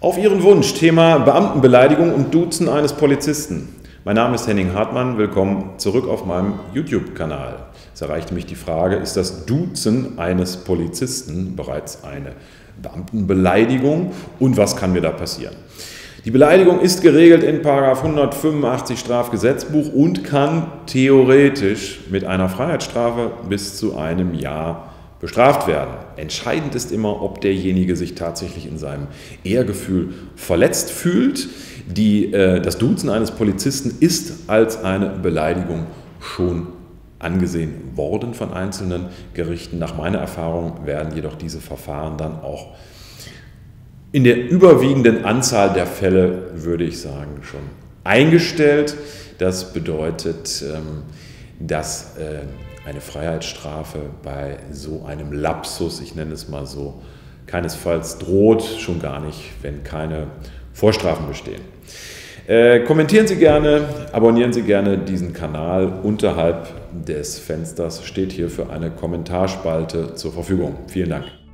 Auf Ihren Wunsch, Thema Beamtenbeleidigung und Duzen eines Polizisten. Mein Name ist Henning Hartmann, willkommen zurück auf meinem YouTube-Kanal. Es erreichte mich die Frage, ist das Duzen eines Polizisten bereits eine Beamtenbeleidigung und was kann mir da passieren? Die Beleidigung ist geregelt in § 185 Strafgesetzbuch und kann theoretisch mit einer Freiheitsstrafe bis zu einem Jahr bestraft werden. Entscheidend ist immer, ob derjenige sich tatsächlich in seinem Ehrgefühl verletzt fühlt. Das Duzen eines Polizisten ist als eine Beleidigung schon angesehen worden von einzelnen Gerichten. Nach meiner Erfahrung werden jedoch diese Verfahren dann auch in der überwiegenden Anzahl der Fälle, würde ich sagen, schon eingestellt. Das bedeutet, dass eine Freiheitsstrafe bei so einem Lapsus, ich nenne es mal so, keinesfalls droht, schon gar nicht, wenn keine Vorstrafen bestehen. Kommentieren Sie gerne, abonnieren Sie gerne diesen Kanal. Unterhalb des Fensters steht hierfür eine Kommentarspalte zur Verfügung. Vielen Dank.